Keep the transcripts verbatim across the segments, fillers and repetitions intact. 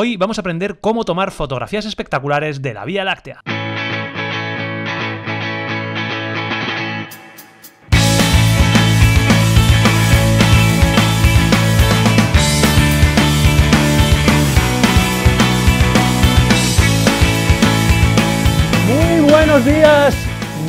Hoy vamos a aprender cómo tomar fotografías espectaculares de la Vía Láctea. Muy buenos días.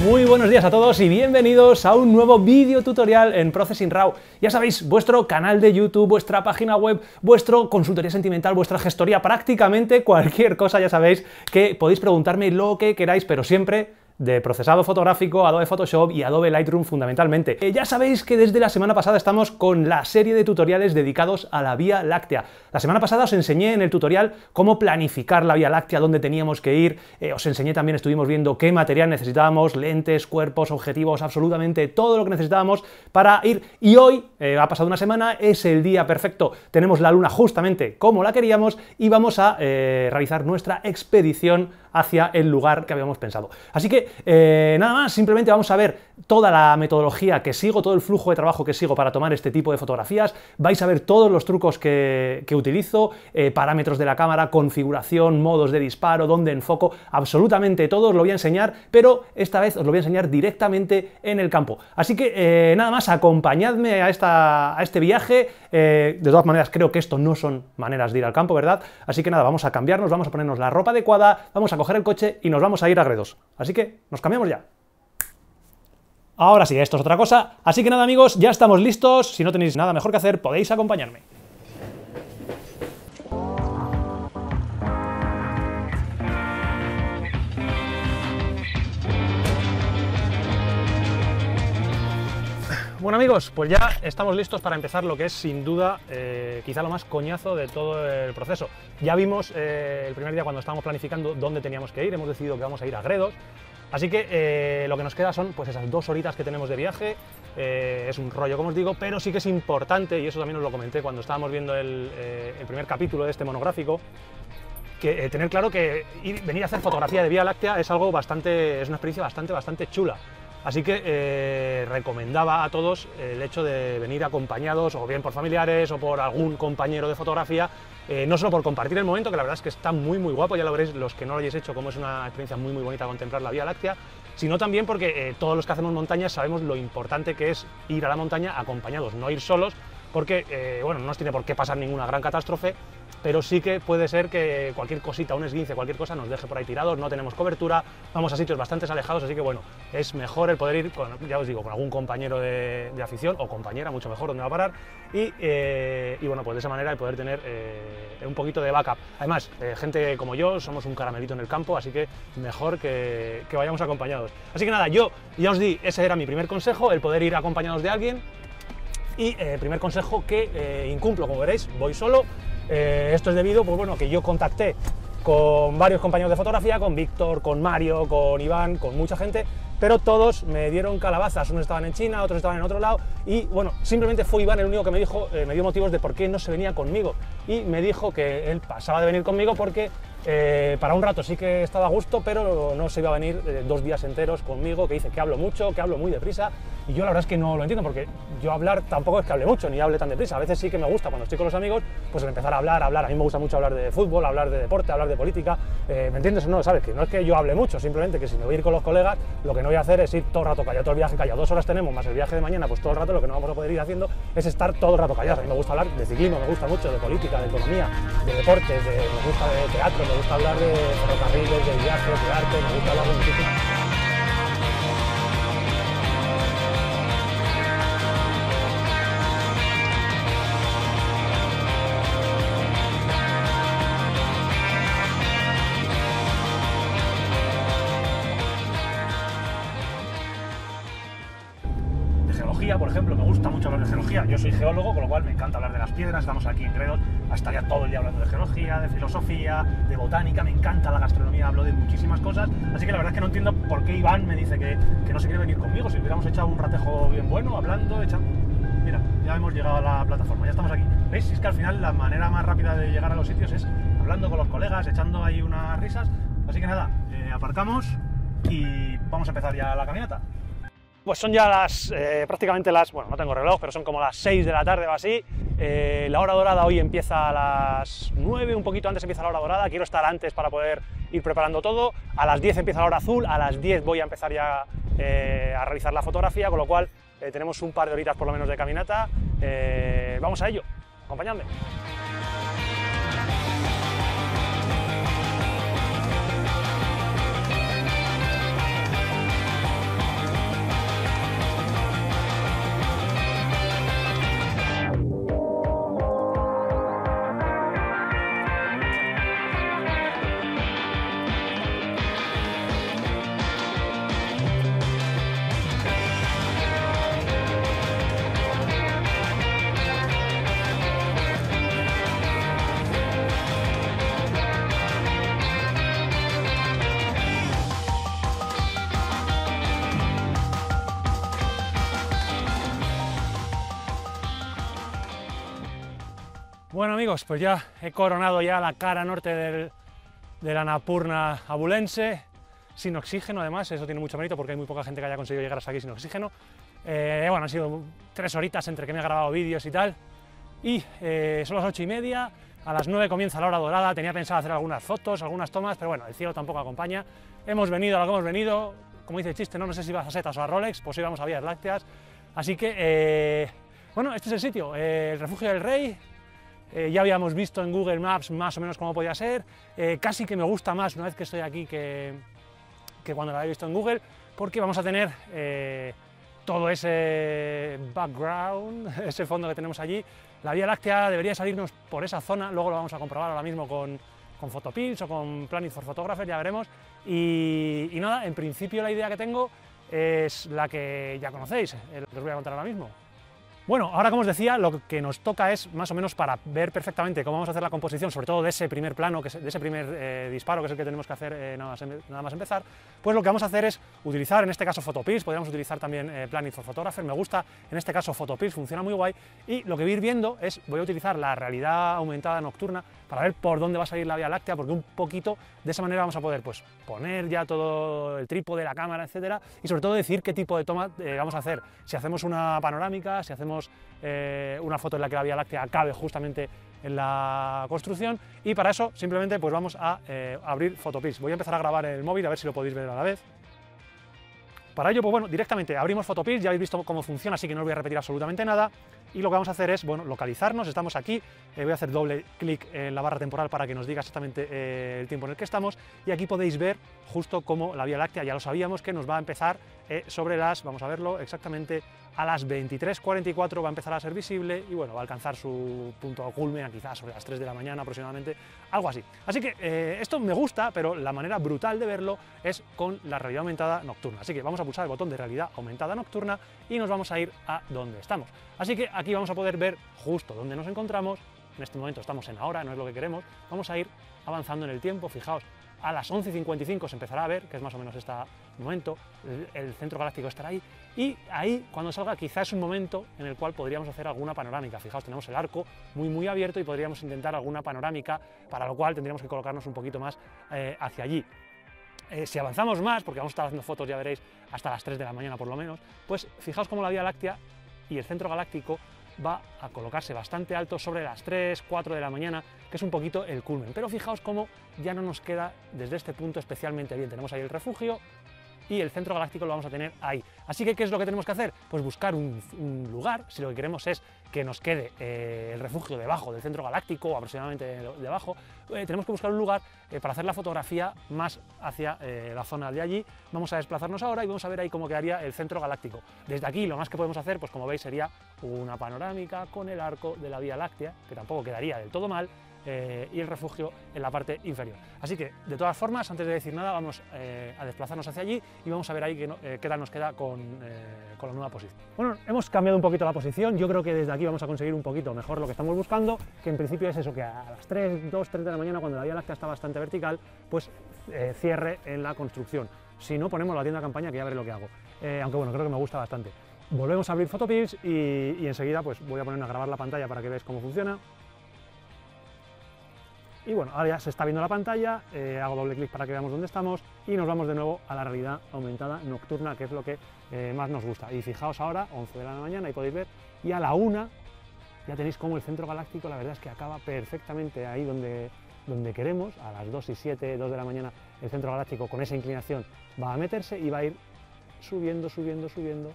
Muy buenos días a todos y bienvenidos a un nuevo vídeo tutorial en Processing Raw. Ya sabéis, vuestro canal de YouTube, vuestra página web, vuestro consultoría sentimental, vuestra gestoría, prácticamente cualquier cosa, ya sabéis que podéis preguntarme lo que queráis, pero siempre de procesado fotográfico, Adobe Photoshop y Adobe Lightroom fundamentalmente. Eh, ya sabéis que desde la semana pasada estamos con la serie de tutoriales dedicados a la Vía Láctea. La semana pasada os enseñé en el tutorial cómo planificar la Vía Láctea, dónde teníamos que ir, eh, os enseñé también, estuvimos viendo qué material necesitábamos, lentes, cuerpos, objetivos, absolutamente todo lo que necesitábamos para ir. Y hoy, eh, ha pasado una semana, es el día perfecto. Tenemos la luna justamente como la queríamos y vamos a eh, realizar nuestra expedición hacia el lugar que habíamos pensado. Así que eh, nada más, simplemente vamos a ver toda la metodología que sigo, todo el flujo de trabajo que sigo para tomar este tipo de fotografías. Vais a ver todos los trucos que, que utilizo, eh, parámetros de la cámara, configuración, modos de disparo, dónde enfoco, absolutamente todo os lo voy a enseñar, pero esta vez os lo voy a enseñar directamente en el campo. Así que eh, nada más, acompañadme a, esta, a este viaje. Eh, de todas maneras, creo que esto no son maneras de ir al campo, ¿verdad? Así que nada, vamos a cambiarnos, vamos a ponernos la ropa adecuada, vamos a coger el coche y nos vamos a ir a Gredos. Así que nos cambiamos ya. Ahora sí, esto es otra cosa. Así que nada, amigos, ya estamos listos. Si no tenéis nada mejor que hacer, podéis acompañarme. Bueno, amigos, pues ya estamos listos para empezar lo que es sin duda eh, quizá lo más coñazo de todo el proceso. Ya vimos eh, el primer día cuando estábamos planificando dónde teníamos que ir, hemos decidido que vamos a ir a Gredos, así que eh, lo que nos queda son pues esas dos horitas que tenemos de viaje. Eh, es un rollo, como os digo, pero sí que es importante, y eso también os lo comenté cuando estábamos viendo el, eh, el primer capítulo de este monográfico, que eh, tener claro que ir, venir a hacer fotografía de Vía Láctea es algo bastante, es una experiencia bastante, bastante chula. Así que eh, recomendaba a todos el hecho de venir acompañados o bien por familiares o por algún compañero de fotografía, eh, no solo por compartir el momento, que la verdad es que está muy muy guapo, ya lo veréis los que no lo hayáis hecho, como es una experiencia muy muy bonita contemplar la Vía Láctea, sino también porque eh, todos los que hacemos montañas sabemos lo importante que es ir a la montaña acompañados, no ir solos, porque eh, bueno, no nos tiene por qué pasar ninguna gran catástrofe, pero sí que puede ser que cualquier cosita, un esguince, cualquier cosa nos deje por ahí tirados, no tenemos cobertura, vamos a sitios bastante alejados, así que bueno, es mejor el poder ir, con, ya os digo, con algún compañero de, de afición o compañera, mucho mejor, donde va a parar, y, eh, y bueno, pues de esa manera el poder tener eh, un poquito de backup. Además, eh, gente como yo, somos un caramelito en el campo, así que mejor que, que vayamos acompañados. Así que nada, yo ya os di, ese era mi primer consejo, el poder ir acompañados de alguien, y eh, primer consejo que eh, incumplo, como veréis, voy solo. Eh, esto es debido, pues bueno, que yo contacté con varios compañeros de fotografía, con Víctor, con Mario, con Iván, con mucha gente, pero todos me dieron calabazas, unos estaban en China, otros estaban en otro lado, y bueno, simplemente fue Iván el único que me dijo, eh, me dio motivos de por qué no se venía conmigo, y me dijo que él pasaba de venir conmigo porque eh, para un rato sí que estaba a gusto, pero no se iba a venir eh, dos días enteros conmigo, que dice que hablo mucho, que hablo muy deprisa, y yo la verdad es que no lo entiendo, porque yo hablar tampoco es que hable mucho, ni hable tan deprisa, a veces sí que me gusta cuando estoy con los amigos, pues empezar a hablar, a hablar, a mí me gusta mucho hablar de fútbol, hablar de deporte, hablar de política, eh, ¿me entiendes o no? ¿Sabes? Que no es que yo hable mucho, simplemente que si me voy a ir con los colegas, lo que no voy a hacer es ir todo el rato callado, todo el viaje callado, dos horas tenemos más el viaje de mañana, pues todo el rato lo que no vamos a poder ir haciendo es estar todo el rato callados. A mí me gusta hablar de ciclismo, me gusta mucho, de política, de economía, de deportes, de, me gusta de teatro, me gusta hablar de ferrocarriles, de viajes, de arte, me gusta hablar de muchísimas. Por ejemplo, me gusta mucho hablar de geología, yo soy geólogo, con lo cual me encanta hablar de las piedras, estamos aquí en Gredos, estaría todo el día hablando de geología, de filosofía, de botánica, me encanta la gastronomía, hablo de muchísimas cosas, así que la verdad es que no entiendo por qué Iván me dice que, que no se quiere venir conmigo, si hubiéramos echado un ratejo bien bueno, hablando, echando... Mira, ya hemos llegado a la plataforma, ya estamos aquí. ¿Veis? Es que al final la manera más rápida de llegar a los sitios es hablando con los colegas, echando ahí unas risas, así que nada, eh, aparcamos y vamos a empezar ya la caminata. Pues son ya las, eh, prácticamente las, bueno, no tengo reloj, pero son como las seis de la tarde o así, Eh, la hora dorada hoy empieza a las nueve, un poquito antes empieza la hora dorada, quiero estar antes para poder ir preparando todo. A las diez empieza la hora azul, a las diez voy a empezar ya eh, a realizar la fotografía, con lo cual eh, tenemos un par de horitas por lo menos de caminata. Eh, vamos a ello, acompañadme. Bueno amigos, pues ya he coronado ya la cara norte del, de la Annapurna abulense, sin oxígeno además, eso tiene mucho mérito porque hay muy poca gente que haya conseguido llegar hasta aquí sin oxígeno. Eh, bueno, han sido tres horitas entre que me he grabado vídeos y tal, y eh, son las ocho y media, a las nueve comienza la hora dorada, tenía pensado hacer algunas fotos, algunas tomas, pero bueno, el cielo tampoco acompaña. Hemos venido a lo que hemos venido, como dice el chiste, no, no sé si vas a setas o a Rolex, pues hoy vamos a Vías Lácteas, así que, eh, bueno, este es el sitio, eh, el refugio del rey. Eh, ya habíamos visto en Google Maps más o menos cómo podía ser, eh, casi que me gusta más una vez que estoy aquí que, que cuando lo había visto en Google, porque vamos a tener eh, todo ese background, ese fondo que tenemos allí. La Vía Láctea debería salirnos por esa zona, luego lo vamos a comprobar ahora mismo con, con PhotoPills o con Planit for Photographers, ya veremos. Y, y nada, en principio la idea que tengo es la que ya conocéis, eh, os voy a contar ahora mismo. Bueno, ahora como os decía, lo que nos toca es más o menos para ver perfectamente cómo vamos a hacer la composición, sobre todo de ese primer plano, que es, de ese primer eh, disparo, que es el que tenemos que hacer eh, nada más, nada más empezar, pues lo que vamos a hacer es utilizar, en este caso PhotoPills, podríamos utilizar también eh, Planit for Photographers, me gusta, en este caso PhotoPills, funciona muy guay, y lo que voy a ir viendo es, voy a utilizar la realidad aumentada nocturna para ver por dónde va a salir la Vía Láctea, porque un poquito de esa manera vamos a poder pues, poner ya todo el trípode, la cámara, etcétera, y sobre todo decir qué tipo de toma eh, vamos a hacer, si hacemos una panorámica, si hacemos Eh, una foto en la que la Vía Láctea cabe justamente en la construcción, y para eso simplemente pues vamos a eh, abrir PhotoPills. Voy a empezar a grabar el móvil a ver si lo podéis ver a la vez. Para ello, pues bueno, directamente abrimos PhotoPills, ya habéis visto cómo funciona, así que no os voy a repetir absolutamente nada, y lo que vamos a hacer es, bueno, localizarnos, estamos aquí, eh, voy a hacer doble clic en la barra temporal para que nos diga exactamente eh, el tiempo en el que estamos, y aquí podéis ver justo cómo la Vía Láctea, ya lo sabíamos, que nos va a empezar eh, sobre las, vamos a verlo exactamente, a las veintitrés cuarenta y cuatro va a empezar a ser visible, y bueno, va a alcanzar su punto culmen quizás sobre las tres de la mañana aproximadamente, algo así. Así que eh, esto me gusta, pero la manera brutal de verlo es con la realidad aumentada nocturna, así que vamos a pulsar el botón de realidad aumentada nocturna y nos vamos a ir a donde estamos. Así que aquí vamos a poder ver justo donde nos encontramos, en este momento estamos en ahora, no es lo que queremos, vamos a ir avanzando en el tiempo, fijaos, a las once cincuenta y cinco se empezará a ver, que es más o menos este momento, el centro galáctico estará ahí, y ahí cuando salga quizás es un momento en el cual podríamos hacer alguna panorámica. Fijaos, tenemos el arco muy muy abierto y podríamos intentar alguna panorámica, para lo cual tendríamos que colocarnos un poquito más eh, hacia allí. Eh, si avanzamos más, porque vamos a estar haciendo fotos, ya veréis, hasta las tres de la mañana por lo menos, pues fijaos cómo la Vía Láctea y el centro galáctico va a colocarse bastante alto sobre las tres, cuatro de la mañana, que es un poquito el culmen. Pero fijaos cómo ya no nos queda desde este punto especialmente bien. Tenemos ahí el refugio y el centro galáctico lo vamos a tener ahí. Así que, ¿qué es lo que tenemos que hacer? Pues buscar un, un lugar, si lo que queremos es que nos quede eh, el refugio debajo del centro galáctico, aproximadamente debajo, eh, tenemos que buscar un lugar eh, para hacer la fotografía más hacia eh, la zona de allí. Vamos a desplazarnos ahora y vamos a ver ahí cómo quedaría el centro galáctico. Desde aquí lo más que podemos hacer, pues como veis, sería una panorámica con el arco de la Vía Láctea, que tampoco quedaría del todo mal, Eh, y el refugio en la parte inferior. Así que, de todas formas, antes de decir nada, vamos eh, a desplazarnos hacia allí y vamos a ver ahí qué, no, eh, qué tal nos queda con, eh, con la nueva posición. Bueno, hemos cambiado un poquito la posición, yo creo que desde aquí vamos a conseguir un poquito mejor lo que estamos buscando, que en principio es eso, que a las tres, dos, tres de la mañana, cuando la Vía Láctea está bastante vertical, pues eh, cierre en la construcción. Si no, ponemos la tienda de campaña, que ya veré lo que hago. Eh, aunque bueno, creo que me gusta bastante. Volvemos a abrir PhotoPills y, y enseguida pues voy a ponerme a grabar la pantalla para que veáis cómo funciona. Y bueno, ahora ya se está viendo la pantalla, eh, hago doble clic para que veamos dónde estamos y nos vamos de nuevo a la realidad aumentada nocturna, que es lo que eh, más nos gusta. Y fijaos ahora, once de la mañana, y podéis ver, y a la una ya tenéis como el centro galáctico, la verdad es que acaba perfectamente ahí donde, donde queremos, a las dos y siete, dos de la mañana, el centro galáctico con esa inclinación va a meterse y va a ir subiendo, subiendo, subiendo,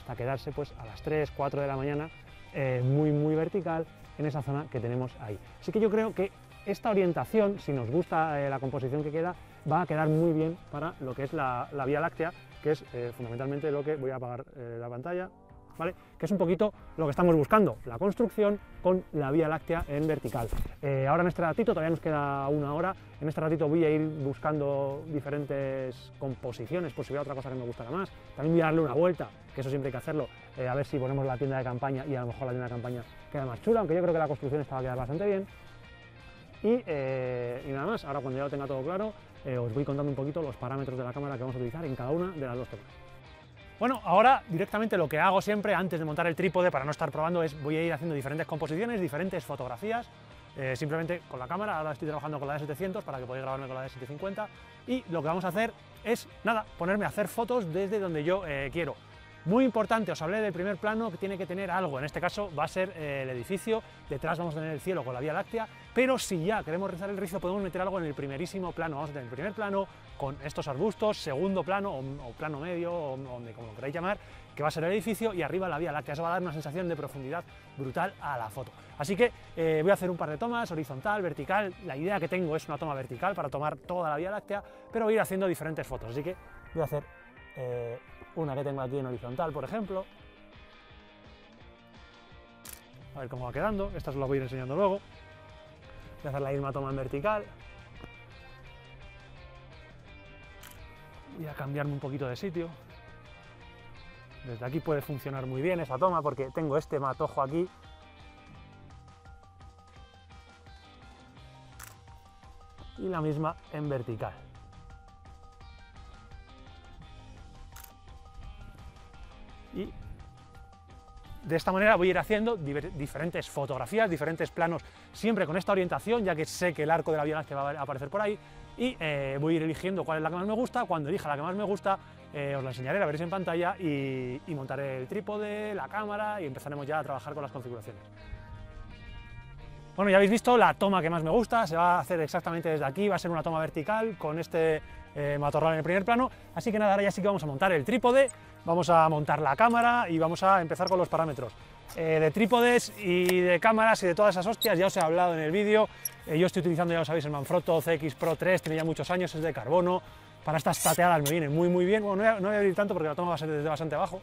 hasta quedarse pues a las tres, cuatro de la mañana, eh, muy, muy vertical, en esa zona que tenemos ahí. Así que yo creo que esta orientación, si nos gusta eh, la composición que queda, va a quedar muy bien para lo que es la, la Vía Láctea, que es eh, fundamentalmente lo que voy a apagar eh, la pantalla, ¿vale? Que es un poquito lo que estamos buscando, la construcción con la Vía Láctea en vertical. Eh, ahora en este ratito, todavía nos queda una hora, en este ratito voy a ir buscando diferentes composiciones, por si veo otra cosa que me gustará más, también voy a darle una vuelta, que eso siempre hay que hacerlo, eh, a ver si ponemos la tienda de campaña y a lo mejor la tienda de campaña queda más chula, aunque yo creo que la construcción esta va a quedar bastante bien. Y, eh, y nada más, ahora cuando ya lo tenga todo claro, eh, os voy contando un poquito los parámetros de la cámara que vamos a utilizar en cada una de las dos temas. Bueno, ahora directamente lo que hago siempre antes de montar el trípode para no estar probando es voy a ir haciendo diferentes composiciones, diferentes fotografías, eh, simplemente con la cámara. Ahora estoy trabajando con la D setecientos para que podáis grabarme con la D setecientos cincuenta y lo que vamos a hacer es, nada, ponerme a hacer fotos desde donde yo eh, quiero. Muy importante, os hablé del primer plano que tiene que tener algo, en este caso va a ser eh, el edificio, detrás vamos a tener el cielo con la Vía Láctea, pero si ya queremos rizar el rizo podemos meter algo en el primerísimo plano, vamos a tener el primer plano con estos arbustos, segundo plano o, o plano medio, o, o como lo queráis llamar, que va a ser el edificio y arriba la Vía Láctea, eso va a dar una sensación de profundidad brutal a la foto. Así que eh, voy a hacer un par de tomas, horizontal, vertical, la idea que tengo es una toma vertical para tomar toda la Vía Láctea, pero voy a ir haciendo diferentes fotos, así que voy a hacer... Eh, una que tengo aquí en horizontal, por ejemplo. A ver cómo va quedando, esta os la voy a ir enseñando luego. Voy a hacer la misma toma en vertical. Voy a cambiarme un poquito de sitio. Desde aquí puede funcionar muy bien esa toma porque tengo este matojo aquí. Y la misma en vertical. Y de esta manera voy a ir haciendo diferentes fotografías, diferentes planos, siempre con esta orientación, ya que sé que el arco de la Vía Láctea va a aparecer por ahí, y eh, voy a ir eligiendo cuál es la que más me gusta. Cuando elija la que más me gusta, eh, os la enseñaré, la veréis en pantalla, y, y montaré el trípode, la cámara, y empezaremos ya a trabajar con las configuraciones. Bueno, ya habéis visto la toma que más me gusta, se va a hacer exactamente desde aquí, va a ser una toma vertical con este eh, matorral en el primer plano, así que nada, ahora ya sí que vamos a montar el trípode, vamos a montar la cámara y vamos a empezar con los parámetros. Eh, de trípodes y de cámaras y de todas esas hostias ya os he hablado en el vídeo, eh, yo estoy utilizando, ya lo sabéis, el Manfrotto C X Pro tres, tiene ya muchos años, es de carbono, para estas tateadas me viene muy muy bien, bueno, no voy a, no voy a abrir tanto porque la toma va a ser desde bastante abajo.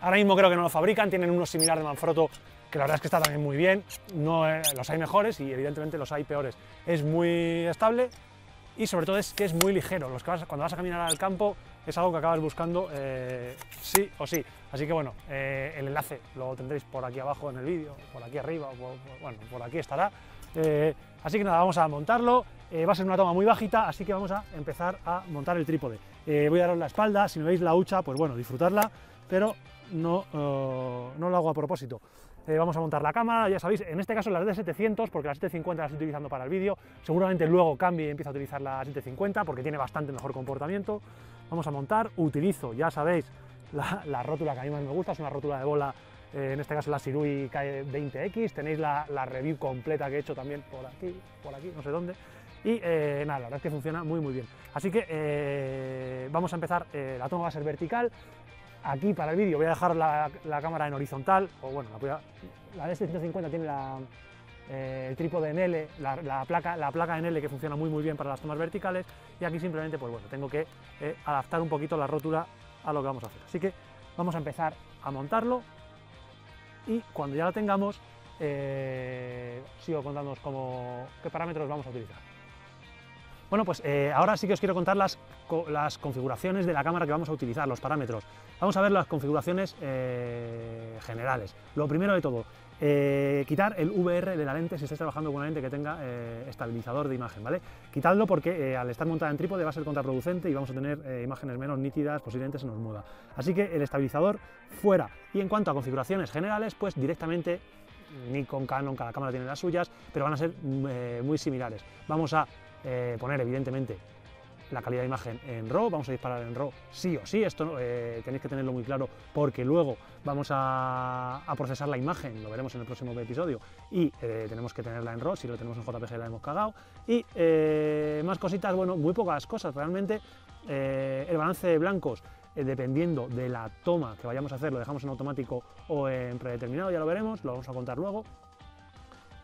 Ahora mismo creo que no lo fabrican, tienen uno similar de Manfrotto, que la verdad es que está también muy bien, no, eh, los hay mejores y evidentemente los hay peores. Es muy estable y sobre todo es que es muy ligero, los que vas, cuando vas a caminar al campo es algo que acabas buscando eh, sí o sí. Así que bueno, eh, el enlace lo tendréis por aquí abajo en el vídeo, por aquí arriba, o por, por, bueno, por aquí estará. Eh, así que nada, vamos a montarlo, eh, va a ser una toma muy bajita, así que vamos a empezar a montar el trípode. Eh, voy a daros la espalda, si me veis la hucha, pues bueno, disfrutarla, pero no, eh, no lo hago a propósito. Eh, vamos a montar la cámara, ya sabéis, en este caso las D setecientos, porque la setecientos cincuenta la estoy utilizando para el vídeo, seguramente luego cambie y empiece a utilizar la setecientos cincuenta porque tiene bastante mejor comportamiento. Vamos a montar, utilizo, ya sabéis, la, la rótula que a mí más me gusta, es una rótula de bola, eh, en este caso la Sirui K veinte X, tenéis la, la review completa que he hecho también por aquí, por aquí, no sé dónde, y eh, nada, la verdad es que funciona muy muy bien. Así que eh, vamos a empezar, eh, la toma va a ser vertical. Aquí para el vídeo voy a dejar la, la cámara en horizontal, o bueno, la, la D setecientos cincuenta tiene la, eh, el trípode en L, la, la, placa, la placa en L que funciona muy muy bien para las tomas verticales, y aquí simplemente pues bueno, tengo que eh, adaptar un poquito la rótula a lo que vamos a hacer. Así que vamos a empezar a montarlo y cuando ya lo tengamos, eh, sigo contándoos cómo, qué parámetros vamos a utilizar. Bueno, pues eh, ahora sí que os quiero contar las, las configuraciones de la cámara que vamos a utilizar, los parámetros. Vamos a ver las configuraciones eh, generales. Lo primero de todo, eh, quitar el V R de la lente si estáis trabajando con una lente que tenga eh, estabilizador de imagen, ¿vale? Quitadlo porque eh, al estar montada en trípode va a ser contraproducente y vamos a tener eh, imágenes menos nítidas, posiblemente se nos muda. Así que el estabilizador fuera. Y en cuanto a configuraciones generales, pues directamente Nikon, Canon, cada cámara tiene las suyas, pero van a ser eh, muy similares. Vamos a Eh, poner evidentemente la calidad de imagen en RAW, vamos a disparar en RAW sí o sí, esto eh, tenéis que tenerlo muy claro porque luego vamos a, a procesar la imagen, lo veremos en el próximo episodio, y eh, tenemos que tenerla en RAW, si lo tenemos en J P G la hemos cagado, y eh, más cositas, bueno, muy pocas cosas, realmente eh, el balance de blancos, eh, dependiendo de la toma que vayamos a hacer, lo dejamos en automático o en predeterminado, ya lo veremos, lo vamos a contar luego.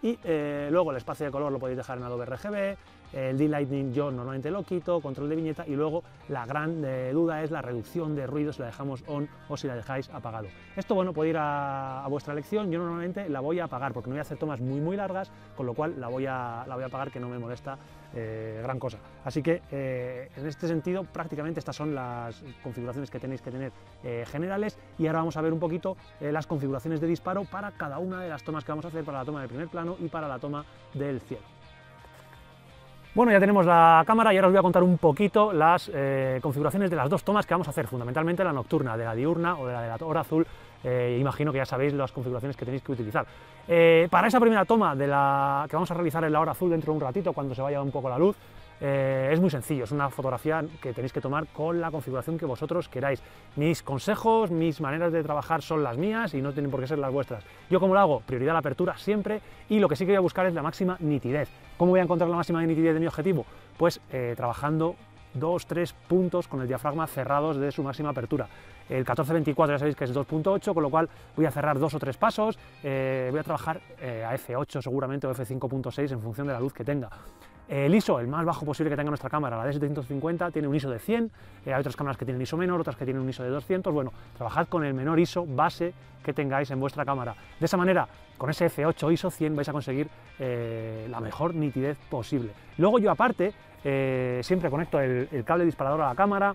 Y eh, luego el espacio de color lo podéis dejar en Adobe R G B, el D-Lightning yo normalmente lo quito, control de viñeta, y luego la gran eh, duda es la reducción de ruido, si la dejamos on o si la dejáis apagado. Esto, bueno, puede ir a, a vuestra elección, yo normalmente la voy a apagar porque no voy a hacer tomas muy muy largas, con lo cual la voy a, la voy a apagar, que no me molesta eh, gran cosa. Así que eh, en este sentido prácticamente estas son las configuraciones que tenéis que tener eh, generales, y ahora vamos a ver un poquito eh, las configuraciones de disparo para cada una de las tomas que vamos a hacer, para la toma de primer plano y para la toma del cielo. Bueno, ya tenemos la cámara y ahora os voy a contar un poquito las eh, configuraciones de las dos tomas que vamos a hacer, fundamentalmente la nocturna, de la diurna o de la de la hora azul. Eh, imagino que ya sabéis las configuraciones que tenéis que utilizar. Eh, para esa primera toma de la que vamos a realizar en la hora azul dentro de un ratito, cuando se vaya un poco la luz, Eh, es muy sencillo, es una fotografía que tenéis que tomar con la configuración que vosotros queráis. Mis consejos, mis maneras de trabajar son las mías y no tienen por qué ser las vuestras. Yo, como lo hago, prioridad a la apertura siempre, y lo que sí que voy a buscar es la máxima nitidez. ¿Cómo voy a encontrar la máxima nitidez de mi objetivo? Pues eh, trabajando dos, tres puntos con el diafragma cerrados de su máxima apertura. El catorce veinticuatro ya sabéis que es dos punto ocho, con lo cual voy a cerrar dos o tres pasos, eh, voy a trabajar eh, a efe ocho seguramente o efe cinco punto seis en función de la luz que tenga. El I S O, el más bajo posible que tenga nuestra cámara, la D setecientos cincuenta, tiene un I S O de cien, eh, hay otras cámaras que tienen I S O menor, otras que tienen un I S O de doscientos, bueno, trabajad con el menor I S O base que tengáis en vuestra cámara. De esa manera, con ese efe ocho I S O cien vais a conseguir eh, la mejor nitidez posible. Luego yo aparte, eh, siempre conecto el, el cable disparador a la cámara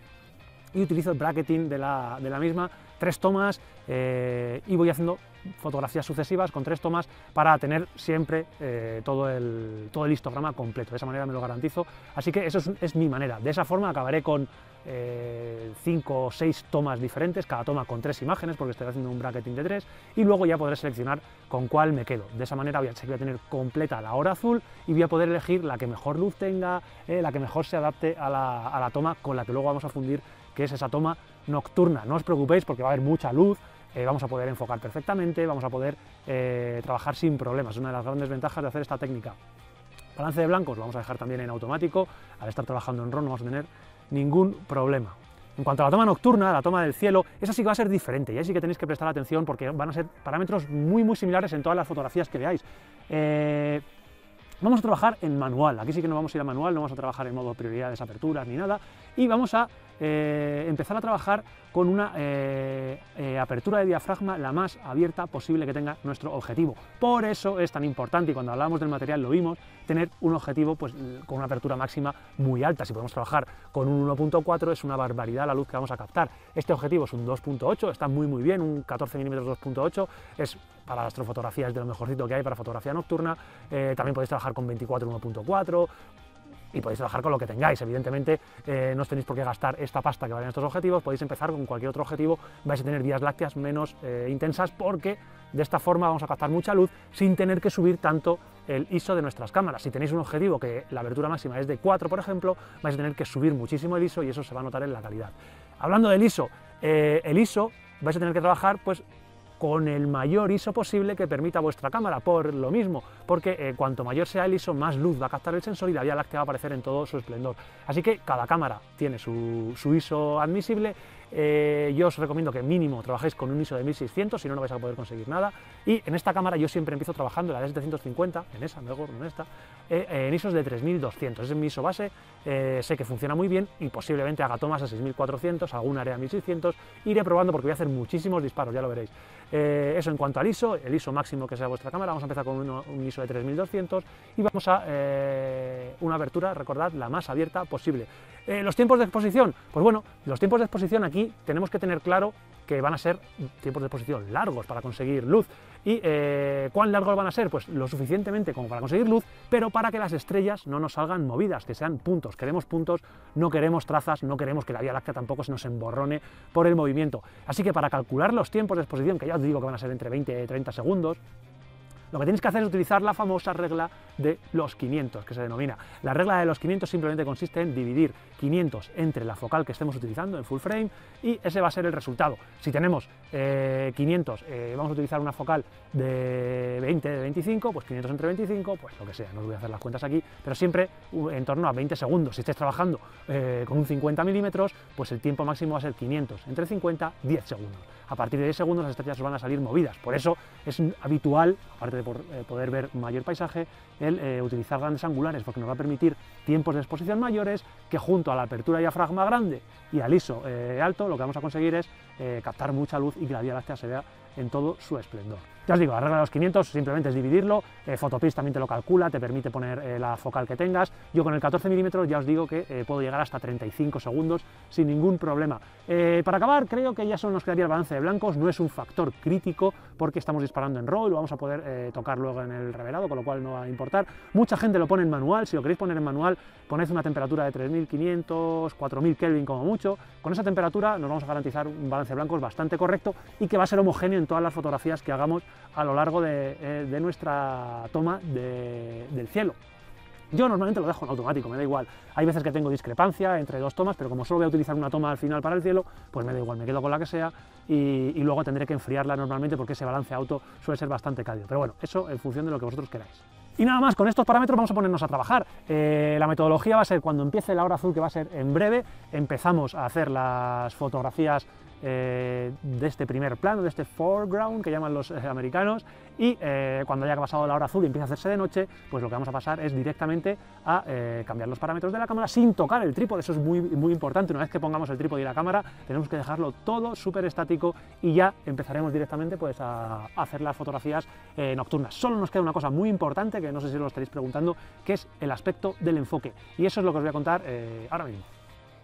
y utilizo el bracketing de la, de la misma, tres tomas, eh, y voy haciendo fotografías sucesivas con tres tomas para tener siempre eh, todo, el, todo el histograma completo, de esa manera me lo garantizo, así que eso es, es mi manera, de esa forma acabaré con eh, cinco o seis tomas diferentes, cada toma con tres imágenes porque estoy haciendo un bracketing de tres, y luego ya podré seleccionar con cuál me quedo, de esa manera voy a, voy a tener completa la hora azul y voy a poder elegir la que mejor luz tenga, eh, la que mejor se adapte a la, a la toma con la que luego vamos a fundir, que es esa toma nocturna. No os preocupéis porque va a haber mucha luz, Eh, vamos a poder enfocar perfectamente, vamos a poder eh, trabajar sin problemas, es una de las grandes ventajas de hacer esta técnica. Balance de blancos lo vamos a dejar también en automático, al estar trabajando en RAW no vamos a tener ningún problema. En cuanto a la toma nocturna, la toma del cielo, esa sí que va a ser diferente, y ahí sí que tenéis que prestar atención porque van a ser parámetros muy muy similares en todas las fotografías que veáis. Eh... Vamos a trabajar en manual, aquí sí que no vamos a ir a manual, no vamos a trabajar en modo prioridades, aperturas ni nada, y vamos a eh, empezar a trabajar con una eh, eh, apertura de diafragma la más abierta posible que tenga nuestro objetivo. Por eso es tan importante, y cuando hablábamos del material lo vimos, tener un objetivo pues, con una apertura máxima muy alta. Si podemos trabajar con un uno punto cuatro es una barbaridad la luz que vamos a captar. Este objetivo es un dos punto ocho, está muy muy bien, un catorce milímetros dos punto ocho, es para astrofotografía, es de lo mejorcito que hay para fotografía nocturna. Eh, también podéis trabajar con veinticuatro uno punto cuatro y podéis trabajar con lo que tengáis, evidentemente eh, no os tenéis por qué gastar esta pasta que valen estos objetivos, podéis empezar con cualquier otro objetivo, vais a tener vías lácteas menos eh, intensas porque de esta forma vamos a captar mucha luz sin tener que subir tanto el I S O de nuestras cámaras. Si tenéis un objetivo que la abertura máxima es de cuatro, por ejemplo, vais a tener que subir muchísimo el I S O y eso se va a notar en la calidad. Hablando del I S O, eh, el I S O vais a tener que trabajar pues con el mayor I S O posible que permita vuestra cámara, por lo mismo, porque eh, cuanto mayor sea el I S O, más luz va a captar el sensor y la Vía Láctea va a aparecer en todo su esplendor. Así que cada cámara tiene su, su I S O admisible. Eh, yo os recomiendo que mínimo trabajéis con un I S O de mil seiscientos, si no, no vais a poder conseguir nada. Y en esta cámara yo siempre empiezo trabajando la D setecientos cincuenta, en esa, mejor, en esta, eh, en I S Os de tres mil doscientos, ese es mi I S O base, eh, sé que funciona muy bien y posiblemente haga tomas a seis mil cuatrocientos, alguna área a mil seiscientos, iré probando porque voy a hacer muchísimos disparos, ya lo veréis. Eh, eso en cuanto al I S O, el I S O máximo que sea vuestra cámara, vamos a empezar con un, un I S O de tres mil doscientos y vamos a eh, una abertura, recordad, la más abierta posible. Eh, los tiempos de exposición, pues bueno, los tiempos de exposición aquí tenemos que tener claro que van a ser tiempos de exposición largos para conseguir luz. ¿Y eh, cuán largos van a ser? Pues lo suficientemente como para conseguir luz, pero para que las estrellas no nos salgan movidas, que sean puntos. Queremos puntos, no queremos trazas, no queremos que la Vía Láctea tampoco se nos emborrone por el movimiento. Así que para calcular los tiempos de exposición, que ya os digo que van a ser entre veinte y treinta segundos, Lo que tienes que hacer es utilizar la famosa regla de los quinientos, que se denomina. La regla de los quinientos simplemente consiste en dividir quinientos entre la focal que estemos utilizando en full frame y ese va a ser el resultado. Si tenemos eh, quinientos, eh, vamos a utilizar una focal de veinte, de veinticinco, pues quinientos entre veinticinco, pues lo que sea, no os voy a hacer las cuentas aquí, pero siempre en torno a veinte segundos. Si estáis trabajando eh, con un cincuenta milímetros, pues el tiempo máximo va a ser quinientos entre cincuenta, diez segundos. A partir de diez segundos las estrellas van a salir movidas, por eso es habitual, aparte de por, eh, poder ver mayor paisaje, el eh, utilizar grandes angulares, porque nos va a permitir tiempos de exposición mayores, que junto a la apertura diafragma grande y al ISO eh, alto, lo que vamos a conseguir es eh, captar mucha luz y que la Vía Láctea se vea en todo su esplendor. Ya os digo, la regla de los quinientos simplemente es dividirlo, eh, PhotoPills también te lo calcula, te permite poner eh, la focal que tengas. Yo con el catorce milímetros ya os digo que eh, puedo llegar hasta treinta y cinco segundos sin ningún problema. Eh, para acabar, creo que ya solo nos quedaría el balance de blancos, no es un factor crítico porque estamos disparando en RAW y lo vamos a poder eh, tocar luego en el revelado, con lo cual no va a importar. Mucha gente lo pone en manual, si lo queréis poner en manual, poned una temperatura de tres mil quinientos, cuatro mil Kelvin como mucho. Con esa temperatura nos vamos a garantizar un balance de blancos bastante correcto y que va a ser homogéneo en todas las fotografías que hagamos a lo largo de, de nuestra toma de, del cielo. Yo normalmente lo dejo en automático, me da igual. Hay veces que tengo discrepancia entre dos tomas, pero como solo voy a utilizar una toma al final para el cielo, pues me da igual, me quedo con la que sea y, y luego tendré que enfriarla normalmente porque ese balance auto suele ser bastante cálido. Pero bueno, eso en función de lo que vosotros queráis. Y nada más, con estos parámetros vamos a ponernos a trabajar. Eh, la metodología va a ser cuando empiece la hora azul, que va a ser en breve, empezamos a hacer las fotografías Eh, de este primer plano, de este foreground que llaman los eh, americanos, y eh, cuando haya pasado la hora azul y empiece a hacerse de noche, pues lo que vamos a pasar es directamente a eh, cambiar los parámetros de la cámara sin tocar el trípode. Eso es muy, muy importante. Una vez que pongamos el trípode y la cámara tenemos que dejarlo todo súper estático y ya empezaremos directamente pues a, a hacer las fotografías eh, nocturnas. Solo nos queda una cosa muy importante que no sé si lo estaréis preguntando, que es el aspecto del enfoque, y eso es lo que os voy a contar eh, ahora mismo.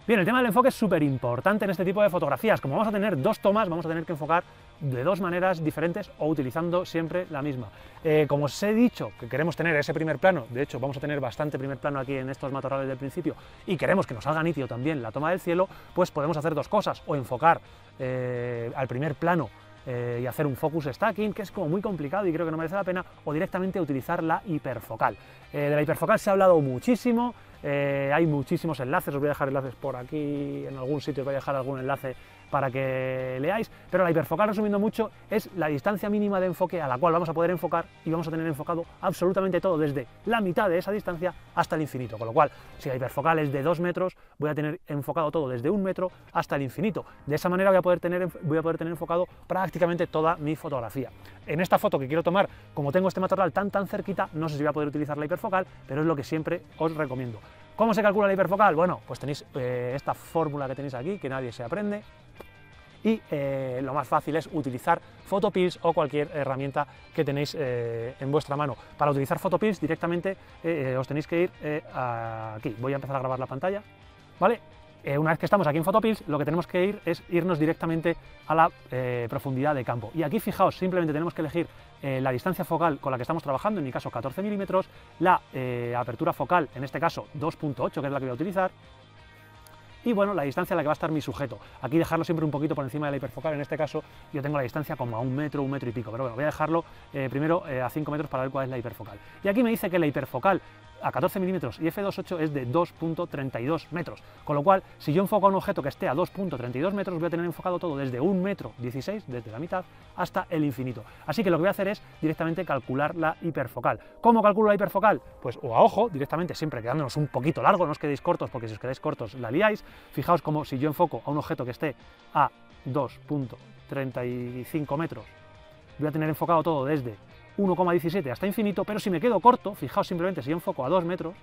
Bien, el tema del enfoque es súper importante en este tipo de fotografías. Como vamos a tener dos tomas, vamos a tener que enfocar de dos maneras diferentes o utilizando siempre la misma. Eh, como os he dicho que queremos tener ese primer plano, de hecho vamos a tener bastante primer plano aquí en estos matorrales del principio, y queremos que nos salga nítido también la toma del cielo, pues podemos hacer dos cosas, o enfocar eh, al primer plano Eh, y hacer un focus stacking, que es como muy complicado y creo que no merece la pena, o directamente utilizar la hiperfocal. Eh, de la hiperfocal se ha hablado muchísimo, eh, hay muchísimos enlaces, os voy a dejar enlaces por aquí, en algún sitio os voy a dejar algún enlace para que leáis, pero la hiperfocal, resumiendo mucho, es la distancia mínima de enfoque a la cual vamos a poder enfocar y vamos a tener enfocado absolutamente todo, desde la mitad de esa distancia hasta el infinito, con lo cual, si la hiperfocal es de dos metros, voy a tener enfocado todo desde un metro hasta el infinito. De esa manera voy a poder tener, voy a poder tener enfocado prácticamente toda mi fotografía. En esta foto que quiero tomar, como tengo este matorral tan tan cerquita, no sé si voy a poder utilizar la hiperfocal, pero es lo que siempre os recomiendo. ¿Cómo se calcula la hiperfocal? Bueno, pues tenéis eh, esta fórmula que tenéis aquí, que nadie se aprende, y eh, lo más fácil es utilizar PhotoPills o cualquier herramienta que tenéis eh, en vuestra mano. Para utilizar PhotoPills directamente eh, os tenéis que ir eh, aquí. Voy a empezar a grabar la pantalla, ¿vale? Eh, una vez que estamos aquí en PhotoPills, lo que tenemos que ir es irnos directamente a la eh, profundidad de campo. Y aquí, fijaos, simplemente tenemos que elegir eh, la distancia focal con la que estamos trabajando, en mi caso catorce milímetros, la eh, apertura focal, en este caso dos punto ocho, que es la que voy a utilizar, y bueno, la distancia a la que va a estar mi sujeto. Aquí dejarlo siempre un poquito por encima de la hiperfocal, en este caso yo tengo la distancia como a un metro, un metro y pico, pero bueno, voy a dejarlo eh, primero eh, a cinco metros para ver cuál es la hiperfocal. Y aquí me dice que la hiperfocal a catorce milímetros y efe dos punto ocho es de dos punto treinta y dos metros, con lo cual, si yo enfoco a un objeto que esté a dos punto treinta y dos metros, voy a tener enfocado todo desde un metro dieciséis, desde la mitad, hasta el infinito. Así que lo que voy a hacer es directamente calcular la hiperfocal. ¿Cómo calculo la hiperfocal? Pues o a ojo, directamente, siempre quedándonos un poquito largo, no os quedéis cortos, porque si os quedáis cortos la liáis. Fijaos como si yo enfoco a un objeto que esté a dos punto treinta y cinco metros, voy a tener enfocado todo desde uno coma diecisiete hasta infinito, pero si me quedo corto, fijaos simplemente si yo enfoco a dos metros,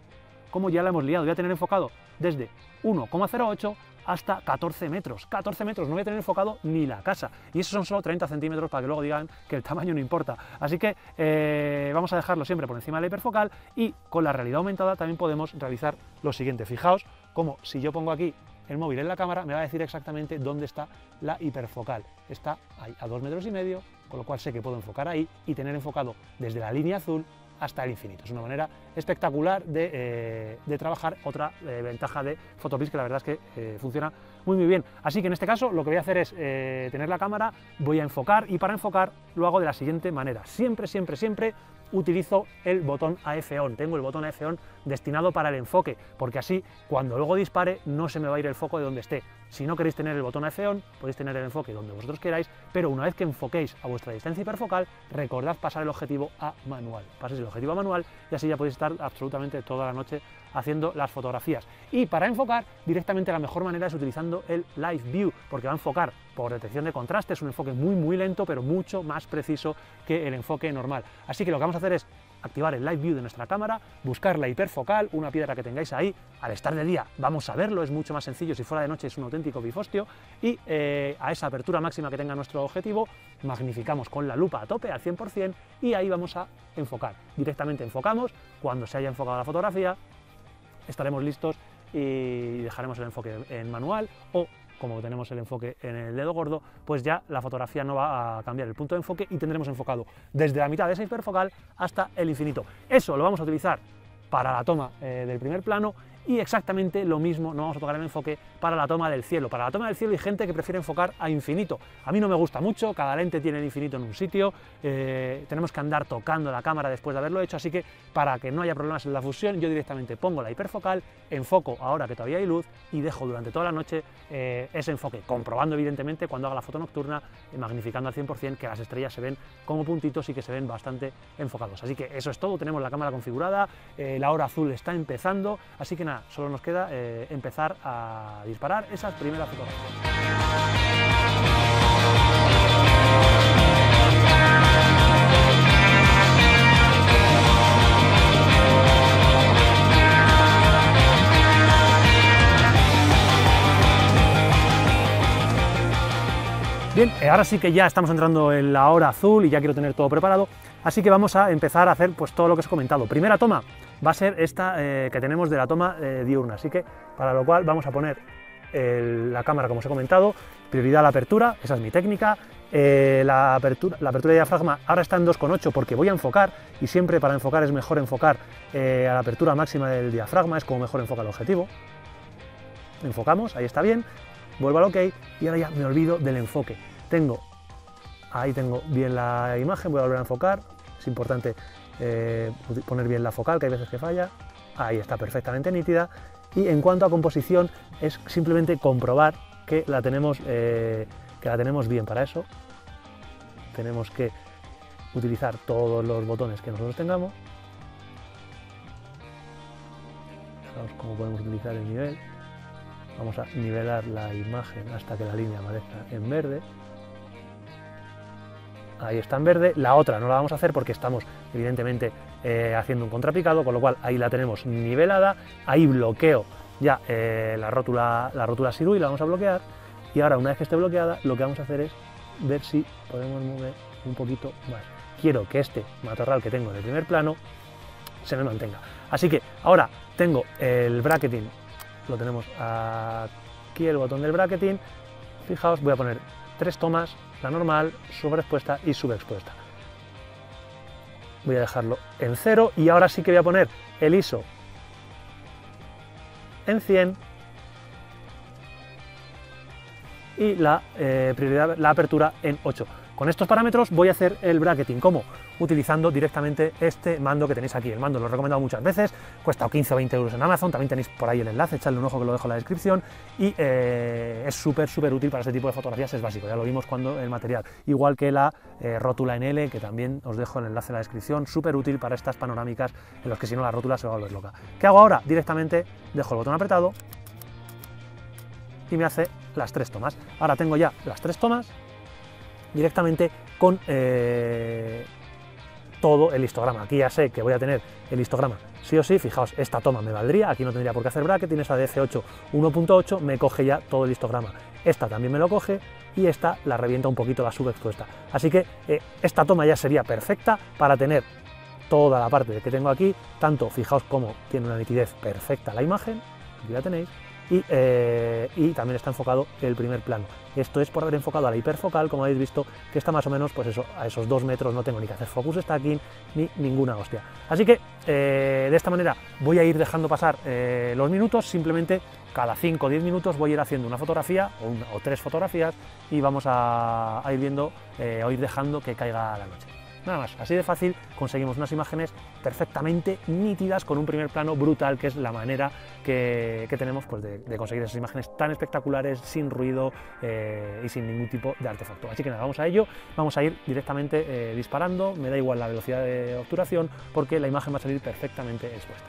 como ya la hemos liado, voy a tener enfocado desde uno coma cero ocho hasta catorce metros. catorce metros, no voy a tener enfocado ni la casa. Y esos son solo treinta centímetros para que luego digan que el tamaño no importa. Así que eh, vamos a dejarlo siempre por encima de la hiperfocal, y con la realidad aumentada también podemos realizar lo siguiente. Fijaos como si yo pongo aquí el móvil en la cámara, me va a decir exactamente dónde está la hiperfocal. Está ahí, a dos metros y medio, con lo cual sé que puedo enfocar ahí y tener enfocado desde la línea azul hasta el infinito. Es una manera espectacular de, eh, de trabajar, otra eh, ventaja de PhotoPills, que la verdad es que eh, funciona muy muy bien. Así que en este caso lo que voy a hacer es eh, tener la cámara, voy a enfocar, y para enfocar lo hago de la siguiente manera. Siempre, siempre, siempre utilizo el botón A F on, tengo el botón A F on destinado para el enfoque, porque así cuando luego dispare no se me va a ir el foco de donde esté. Si no queréis tener el botón A F on, podéis tener el enfoque donde vosotros queráis, pero una vez que enfoquéis a vuestra distancia hiperfocal, recordad pasar el objetivo a manual. Paséis el objetivo a manual y así ya podéis estar absolutamente toda la noche haciendo las fotografías. Y para enfocar, directamente la mejor manera es utilizando el Live View, porque va a enfocar por detección de contraste. Es un enfoque muy muy lento, pero mucho más preciso que el enfoque normal. Así que lo que vamos a hacer es activar el Live View de nuestra cámara, buscar la hiperfocal, una piedra que tengáis ahí. Al estar de día vamos a verlo, es mucho más sencillo, si fuera de noche es un auténtico bifostio, y eh, a esa apertura máxima que tenga nuestro objetivo, magnificamos con la lupa a tope, al cien por cien, y ahí vamos a enfocar. Directamente enfocamos, cuando se haya enfocado la fotografía, estaremos listos y dejaremos el enfoque en manual, o como tenemos el enfoque en el dedo gordo, pues ya la fotografía no va a cambiar el punto de enfoque y tendremos enfocado desde la mitad de esa hiperfocal hasta el infinito. Eso lo vamos a utilizar para la toma eh, del primer plano, y exactamente lo mismo, no vamos a tocar el enfoque para la toma del cielo. Para la toma del cielo hay gente que prefiere enfocar a infinito. A mí no me gusta mucho, cada lente tiene el infinito en un sitio, eh, tenemos que andar tocando la cámara después de haberlo hecho, así que para que no haya problemas en la fusión, yo directamente pongo la hiperfocal, enfoco ahora que todavía hay luz y dejo durante toda la noche eh, ese enfoque, comprobando evidentemente cuando haga la foto nocturna, eh, magnificando al cien por cien, que las estrellas se ven como puntitos y que se ven bastante enfocados. Así que eso es todo, tenemos la cámara configurada, eh, la hora azul está empezando, así que nada, solo nos queda eh, empezar a disparar esas primeras fotografías. Bien, ahora sí que ya estamos entrando en la hora azul y ya quiero tener todo preparado, así que vamos a empezar a hacer pues todo lo que os he comentado. Primera toma va a ser esta eh, que tenemos de la toma eh, diurna, así que para lo cual vamos a poner el, la cámara, como os he comentado, prioridad a la apertura, esa es mi técnica. Eh, la, apertura, la apertura de diafragma ahora está en dos coma ocho porque voy a enfocar, y siempre para enfocar es mejor enfocar eh, a la apertura máxima del diafragma, es como mejor enfoca el objetivo. Enfocamos, ahí está bien. Vuelvo al OK y ahora ya me olvido del enfoque. Tengo, ahí tengo bien la imagen, voy a volver a enfocar, es importante eh, poner bien la focal, que hay veces que falla, ahí está perfectamente nítida. Y en cuanto a composición, es simplemente comprobar que la tenemos, eh, que la tenemos bien. Para eso tenemos que utilizar todos los botones que nosotros tengamos. Fijaos cómo podemos utilizar el nivel. Vamos a nivelar la imagen hasta que la línea aparezca en verde. Ahí está en verde. La otra no la vamos a hacer porque estamos evidentemente eh, haciendo un contrapicado, con lo cual ahí la tenemos nivelada. Ahí bloqueo ya eh, la rótula la rótula Sirui, la vamos a bloquear. Y ahora, una vez que esté bloqueada, lo que vamos a hacer es ver si podemos mover un poquito más. Quiero que este matorral que tengo en el primer plano se me mantenga. Así que ahora tengo el bracketing, lo tenemos aquí, el botón del bracketing. Fijaos, voy a poner tres tomas, la normal, sobreexpuesta y subexpuesta. Voy a dejarlo en cero y ahora sí que voy a poner el I S O en cien y la eh, prioridad, la apertura en ocho. Con estos parámetros voy a hacer el bracketing. ¿Cómo? Utilizando directamente este mando que tenéis aquí. El mando lo he recomendado muchas veces, cuesta quince o veinte euros en Amazon, también tenéis por ahí el enlace, echadle un ojo que lo dejo en la descripción, y eh, es súper súper útil para este tipo de fotografías, es básico, ya lo vimos cuando el material, igual que la eh, rótula en L, que también os dejo el enlace en la descripción, súper útil para estas panorámicas en las que si no la rótula se va a volver loca. ¿Qué hago ahora? Directamente dejo el botón apretado y me hace las tres tomas. Ahora tengo ya las tres tomas directamente con eh, todo el histograma. Aquí ya sé que voy a tener el histograma sí o sí. Fijaos, esta toma me valdría, aquí no tendría por qué hacer bracketing, esa de F ocho uno punto ocho me coge ya todo el histograma, esta también me lo coge y esta la revienta un poquito, la subexpuesta. Así que eh, esta toma ya sería perfecta para tener toda la parte que tengo aquí, tanto, fijaos cómo tiene una nitidez perfecta la imagen, aquí la tenéis, y, eh, y también está enfocado el primer plano. Esto es por haber enfocado a la hiperfocal, como habéis visto, que está más o menos pues eso, a esos dos metros. No tengo ni que hacer focus stacking ni ninguna hostia. Así que eh, de esta manera voy a ir dejando pasar eh, los minutos. Simplemente cada cinco o diez minutos voy a ir haciendo una fotografía o, una, o tres fotografías y vamos a, a ir viendo eh, o ir dejando que caiga la noche. Nada más, así de fácil conseguimos unas imágenes perfectamente nítidas con un primer plano brutal, que es la manera que, que tenemos pues, de, de conseguir esas imágenes tan espectaculares, sin ruido eh, y sin ningún tipo de artefacto. Así que nada, vamos a ello, vamos a ir directamente eh, disparando, me da igual la velocidad de obturación porque la imagen va a salir perfectamente expuesta.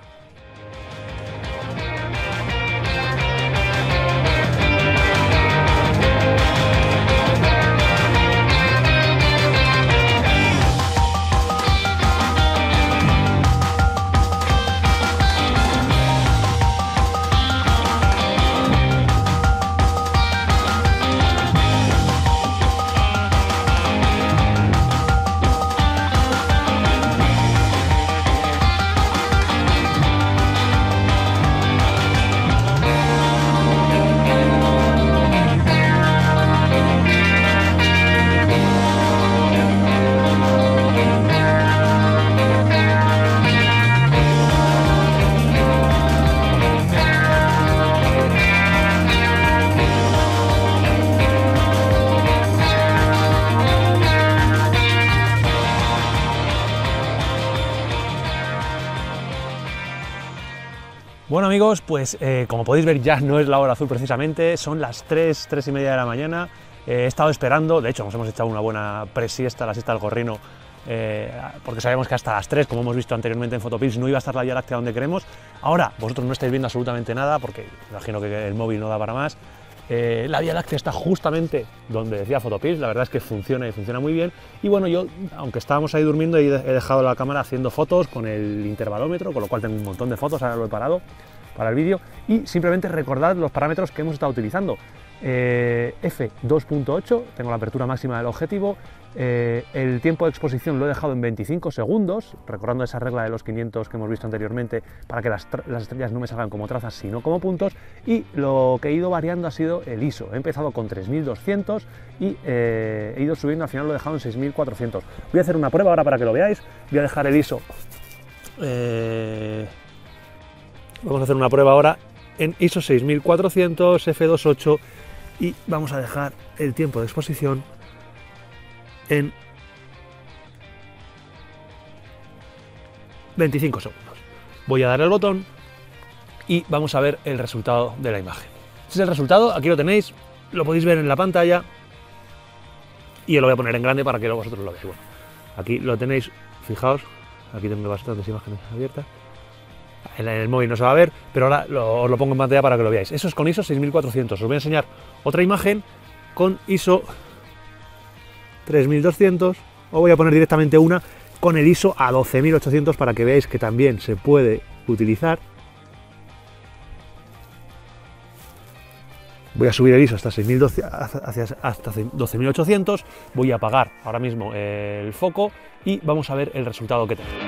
Bueno amigos, pues eh, como podéis ver ya no es la hora azul precisamente, son las tres, tres y media de la mañana, eh, he estado esperando, de hecho nos hemos echado una buena presiesta, la siesta del gorrino, eh, porque sabíamos que hasta las tres, como hemos visto anteriormente en PhotoPills, no iba a estar la Vía Láctea donde queremos. Ahora vosotros no estáis viendo absolutamente nada porque imagino que el móvil no da para más. Eh, la Vía Láctea está justamente donde decía PhotoPills, la verdad es que funciona y funciona muy bien. Y bueno, yo, aunque estábamos ahí durmiendo, he dejado la cámara haciendo fotos con el intervalómetro, con lo cual tengo un montón de fotos, ahora lo he parado para el vídeo. Y simplemente recordad los parámetros que hemos estado utilizando. Eh, efe dos punto ocho, tengo la apertura máxima del objetivo, eh, el tiempo de exposición lo he dejado en veinticinco segundos, recordando esa regla de los quinientos que hemos visto anteriormente para que las, las estrellas no me salgan como trazas sino como puntos, y lo que he ido variando ha sido el ISO, he empezado con tres mil doscientos y eh, he ido subiendo, al final lo he dejado en seis mil cuatrocientos. Voy a hacer una prueba ahora para que lo veáis, voy a dejar el ISO, eh, vamos a hacer una prueba ahora en ISO seis mil cuatrocientos, efe dos punto ocho, y vamos a dejar el tiempo de exposición en veinticinco segundos. Voy a dar el botón y vamos a ver el resultado de la imagen. Este es el resultado, aquí lo tenéis, lo podéis ver en la pantalla y yo lo voy a poner en grande para que vosotros lo veáis. Bueno, aquí lo tenéis, fijaos, aquí tengo bastantes imágenes abiertas. En el móvil no se va a ver, pero ahora lo, os lo pongo en pantalla para que lo veáis. Eso es con ISO seis mil cuatrocientos. Os voy a enseñar otra imagen con ISO tres mil doscientos. O voy a poner directamente una con el ISO a doce mil ochocientos para que veáis que también se puede utilizar. Voy a subir el ISO hasta doce mil ochocientos. Voy a apagar ahora mismo el foco y vamos a ver el resultado que tenemos.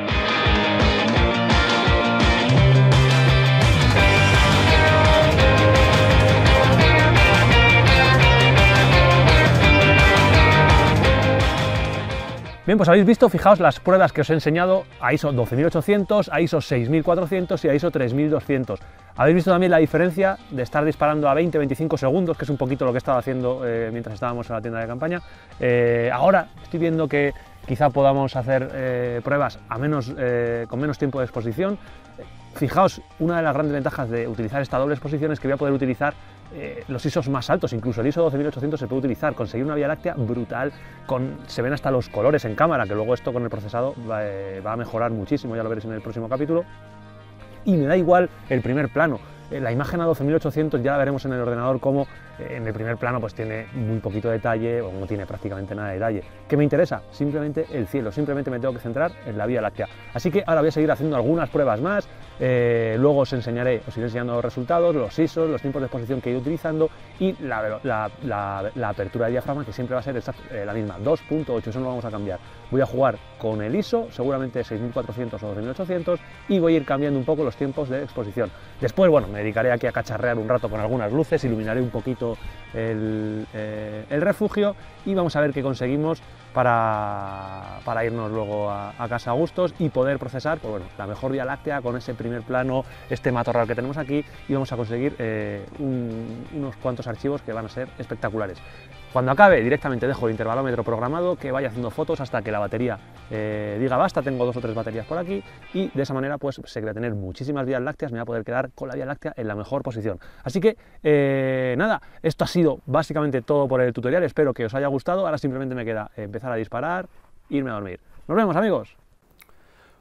Bien, pues habéis visto, fijaos las pruebas que os he enseñado a ISO doce mil ochocientos, a ISO seis mil cuatrocientos y a ISO tres mil doscientos. Habéis visto también la diferencia de estar disparando a veinte a veinticinco segundos, que es un poquito lo que he estado haciendo eh, mientras estábamos en la tienda de campaña. Eh, ahora estoy viendo que quizá podamos hacer eh, pruebas a menos, eh, con menos tiempo de exposición. Fijaos, una de las grandes ventajas de utilizar esta doble exposición es que voy a poder utilizar Eh, los ISOs más altos, incluso el ISO doce mil ochocientos se puede utilizar, conseguir una Vía Láctea brutal, con, se ven hasta los colores en cámara, que luego esto con el procesado va, eh, va a mejorar muchísimo, ya lo veréis en el próximo capítulo. Y me da igual el primer plano, eh, la imagen a doce mil ochocientos ya la veremos en el ordenador como eh, en el primer plano pues tiene muy poquito detalle o no tiene prácticamente nada de detalle. ¿Qué me interesa? Simplemente el cielo, simplemente me tengo que centrar en la Vía Láctea. Así que ahora voy a seguir haciendo algunas pruebas más, Eh, luego os enseñaré, os iré enseñando los resultados, los I S Os, los tiempos de exposición que he ido utilizando y la, la, la, la apertura de diafragma, que siempre va a ser esta, eh, la misma, dos punto ocho, eso no lo vamos a cambiar. Voy a jugar con el I S O, seguramente seis mil cuatrocientos o dos mil ochocientos, y voy a ir cambiando un poco los tiempos de exposición. Después, bueno, me dedicaré aquí a cacharrear un rato con algunas luces, iluminaré un poquito el, eh, el refugio y vamos a ver qué conseguimos para, para irnos luego a, a casa a gustos y poder procesar, pues bueno, la mejor Vía Láctea con ese primer plano, este matorral que tenemos aquí, y vamos a conseguir eh, un, unos cuantos archivos que van a ser espectaculares. Cuando acabe, directamente dejo el intervalómetro programado, que vaya haciendo fotos hasta que la batería eh, diga basta. Tengo dos o tres baterías por aquí y de esa manera pues se crea tener muchísimas vías lácteas, me voy a poder quedar con la Vía Láctea en la mejor posición. Así que eh, nada, esto ha sido básicamente todo por el tutorial, espero que os haya gustado. Ahora simplemente me queda empezar a disparar e irme a dormir. Nos vemos, amigos.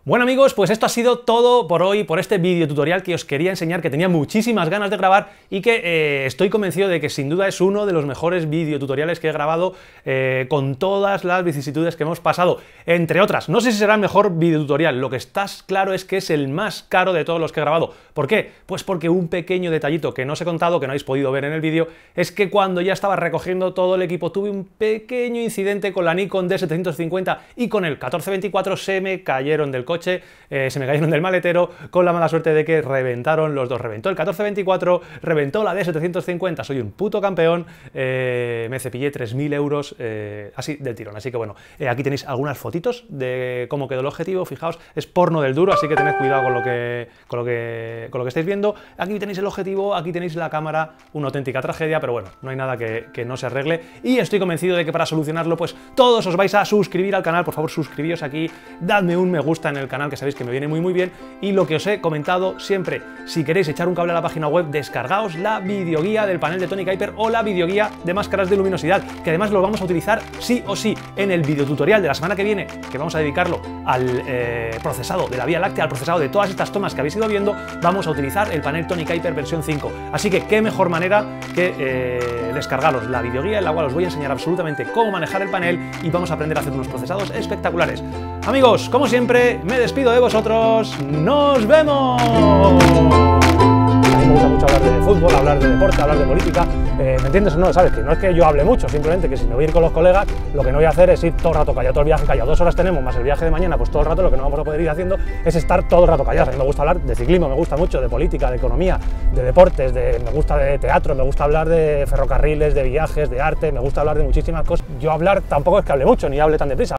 Bueno, amigos, pues esto ha sido todo por hoy, por este video tutorial que os quería enseñar, que tenía muchísimas ganas de grabar y que eh, estoy convencido de que sin duda es uno de los mejores video tutoriales que he grabado, eh, con todas las vicisitudes que hemos pasado, entre otras. No sé si será el mejor video tutorial, lo que está claro es que es el más caro de todos los que he grabado. ¿Por qué? Pues porque un pequeño detallito que no os he contado, que no habéis podido ver en el vídeo, es que cuando ya estaba recogiendo todo el equipo tuve un pequeño incidente con la Nikon D setecientos cincuenta y con el catorce veinticuatro, se me cayeron del coche. Coche, eh, se me cayeron del maletero, con la mala suerte de que reventaron los dos. Reventó el catorce veinticuatro, reventó la D setecientos cincuenta, soy un puto campeón, eh, me cepillé tres mil euros eh, así del tirón. Así que bueno, eh, aquí tenéis algunas fotitos de cómo quedó el objetivo. Fijaos, es porno del duro, así que tened cuidado con lo que, con lo que, con lo que estáis viendo. Aquí tenéis el objetivo, aquí tenéis la cámara, una auténtica tragedia, pero bueno, no hay nada que, que no se arregle y estoy convencido de que para solucionarlo pues todos os vais a suscribir al canal. Por favor, suscribíos aquí, dadme un me gusta en el canal, que sabéis que me viene muy muy bien, y lo que os he comentado siempre, si queréis echar un cable a la página web, descargaos la videoguía del panel de Tony Kuyper o la videoguía de máscaras de luminosidad, que además lo vamos a utilizar sí o sí en el videotutorial de la semana que viene, que vamos a dedicarlo al eh, procesado de la Vía Láctea, al procesado de todas estas tomas que habéis ido viendo. Vamos a utilizar el panel Tony Kuyper versión cinco, así que qué mejor manera que eh, descargaros la videoguía, en la cual os voy a enseñar absolutamente cómo manejar el panel y vamos a aprender a hacer unos procesados espectaculares. Amigos, como siempre, me despido de vosotros. ¡Nos vemos! A mí me gusta mucho hablar de fútbol, hablar de deporte, hablar de política. Eh, ¿Me entiendes o no? ¿Sabes? Que no es que yo hable mucho, simplemente que si me voy a ir con los colegas, lo que no voy a hacer es ir todo el rato callado, todo el viaje callado. Dos horas tenemos, más el viaje de mañana, pues todo el rato lo que no vamos a poder ir haciendo es estar todo el rato callados. A mí me gusta hablar de ciclismo, me gusta mucho, de política, de economía, de deportes, de, me gusta de teatro, me gusta hablar de ferrocarriles, de viajes, de arte, me gusta hablar de muchísimas cosas. Yo hablar tampoco es que hable mucho, ni hable tan deprisa.